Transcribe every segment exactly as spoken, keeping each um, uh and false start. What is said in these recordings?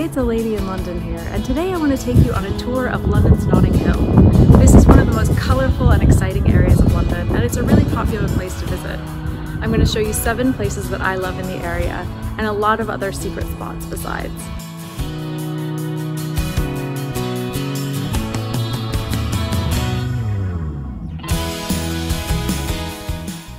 It's A Lady in London here, and today I want to take you on a tour of London's Notting Hill. This is one of the most colourful and exciting areas of London, and it's a really popular place to visit. I'm going to show you seven places that I love in the area, and a lot of other secret spots besides.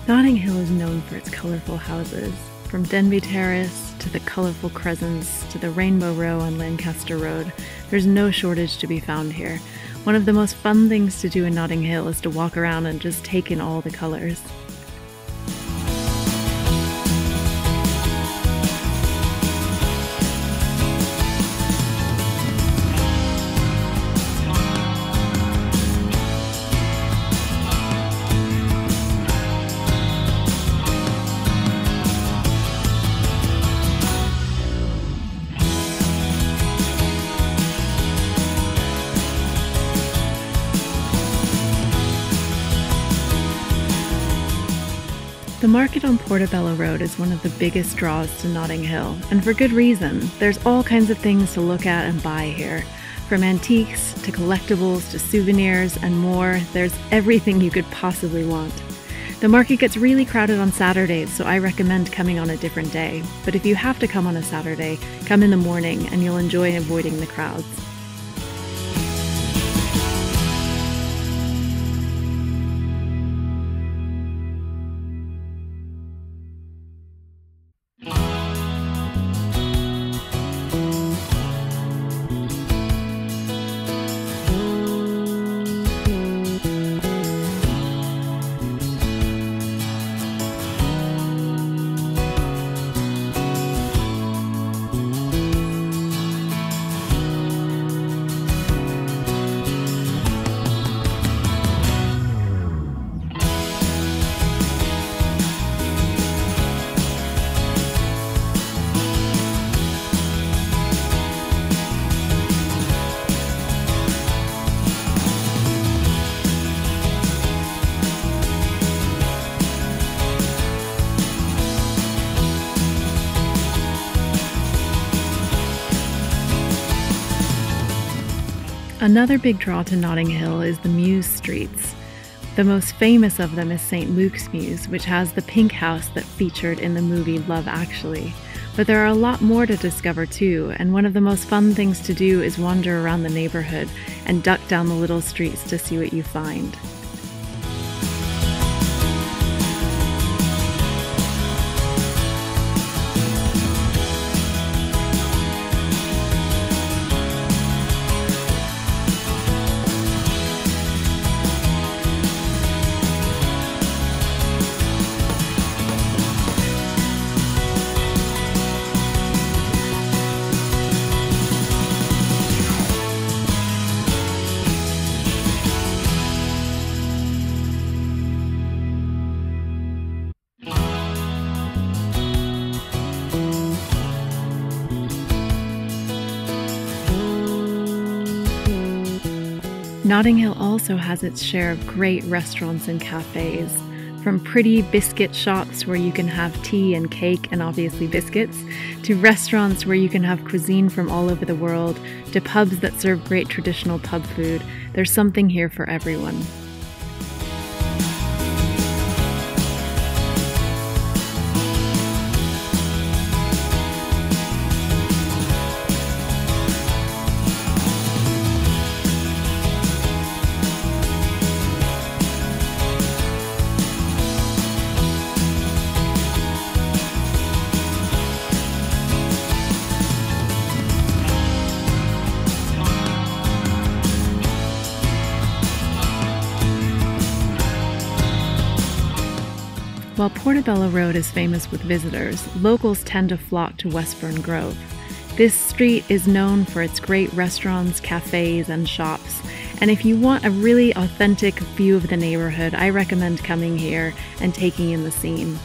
Notting Hill is known for its colourful houses, from Denby Terrace to the colourful crescents to the rainbow row on Lancaster Road. There's no shortage to be found here. One of the most fun things to do in Notting Hill is to walk around and just take in all the colours. The market on Portobello Road is one of the biggest draws to Notting Hill, and for good reason. There's all kinds of things to look at and buy here. From antiques, to collectibles, to souvenirs, and more, there's everything you could possibly want. The market gets really crowded on Saturdays, so I recommend coming on a different day. But if you have to come on a Saturday, come in the morning and you'll enjoy avoiding the crowds. Another big draw to Notting Hill is the Mews streets. The most famous of them is Saint Luke's Mews, which has the pink house that featured in the movie Love Actually. But there are a lot more to discover too, and one of the most fun things to do is wander around the neighborhood and duck down the little streets to see what you find. Notting Hill also has its share of great restaurants and cafes, from pretty biscuit shops where you can have tea and cake and obviously biscuits, to restaurants where you can have cuisine from all over the world, to pubs that serve great traditional pub food. There's something here for everyone. While Portobello Road is famous with visitors, locals tend to flock to Westbourne Grove. This street is known for its great restaurants, cafes, and shops. And if you want a really authentic view of the neighborhood, I recommend coming here and taking in the scene.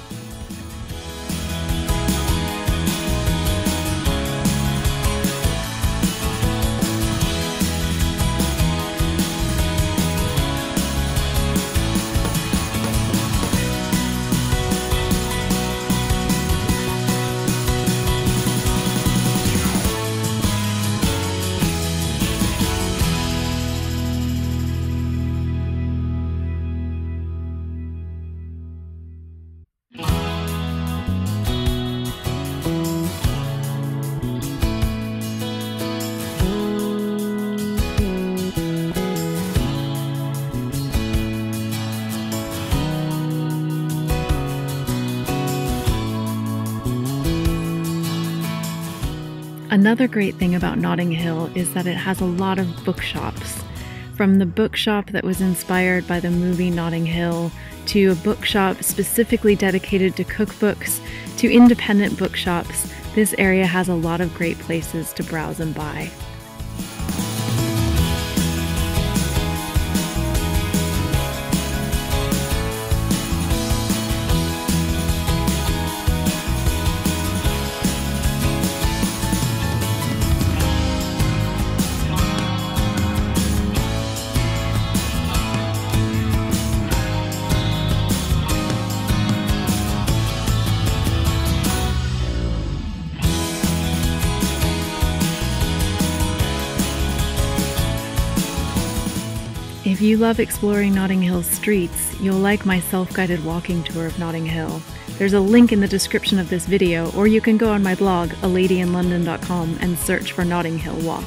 Another great thing about Notting Hill is that it has a lot of bookshops. From the bookshop that was inspired by the movie Notting Hill, to a bookshop specifically dedicated to cookbooks, to independent bookshops, this area has a lot of great places to browse and buy. If you love exploring Notting Hill's streets, you'll like my self-guided walking tour of Notting Hill. There's a link in the description of this video, or you can go on my blog, a lady in london dot com, and search for Notting Hill Walk.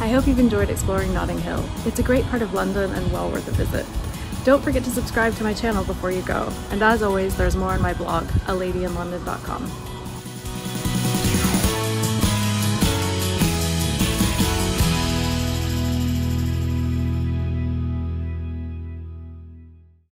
I hope you've enjoyed exploring Notting Hill. It's a great part of London and well worth a visit. Don't forget to subscribe to my channel before you go, and as always, there's more on my blog, a lady in london dot com.